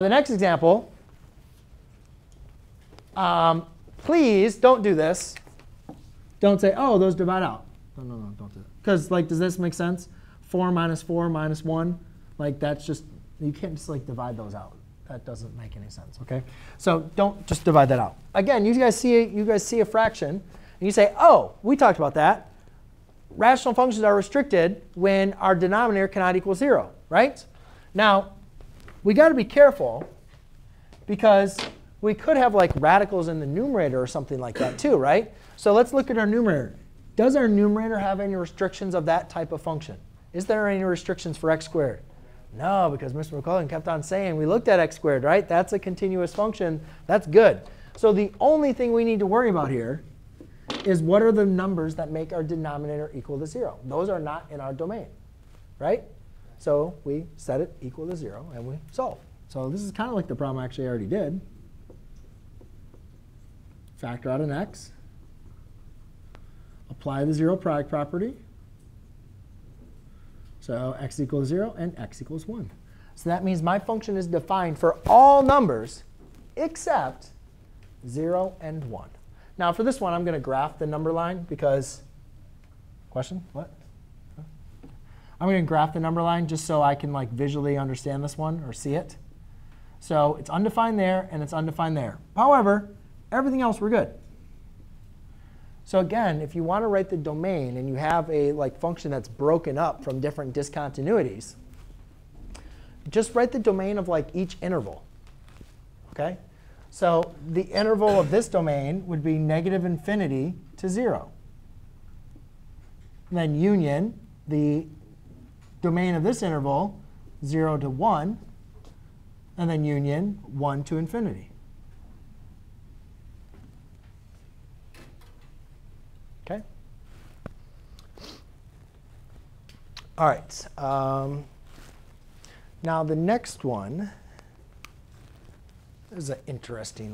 The next example, please don't do this. Don't say, oh, those divide out. No, don't do that. Because like, does this make sense? 4 minus 4 minus 1, like that's just, you can't just like divide those out. That doesn't make any sense, okay? So don't just divide that out. Again, you guys see a fraction, and you say, oh, we talked about that. Rational functions are restricted when our denominator cannot equal 0, right? Now, we got to be careful, because we could have like radicals in the numerator or something like that too, right? So let's look at our numerator. Does our numerator have any restrictions of that type of function? Is there any restrictions for x squared? No, because Mr. McCullin kept on saying we looked at x squared, right? That's a continuous function. That's good. So the only thing we need to worry about here is what are the numbers that make our denominator equal to 0. Those are not in our domain, right? So we set it equal to 0, and we solve. So this is kind of like the problem I actually already did. Factor out an x. Apply the 0 product property. So x equals 0 and x equals 1. So that means my function is defined for all numbers except 0 and 1. Now for this one, I'm going to graph the number line because, question? What? I'm going to graph the number line just so I can like visually understand this one or see it. So it's undefined there, and it's undefined there. However, everything else, we're good. So again, if you want to write the domain and you have a like function that's broken up from different discontinuities, just write the domain of like each interval. Okay? So the interval of this domain would be -∞ to 0. And then union, the domain of this interval, 0 to 1, and then union 1 to infinity. OK? All right. Now the next one is an interesting one.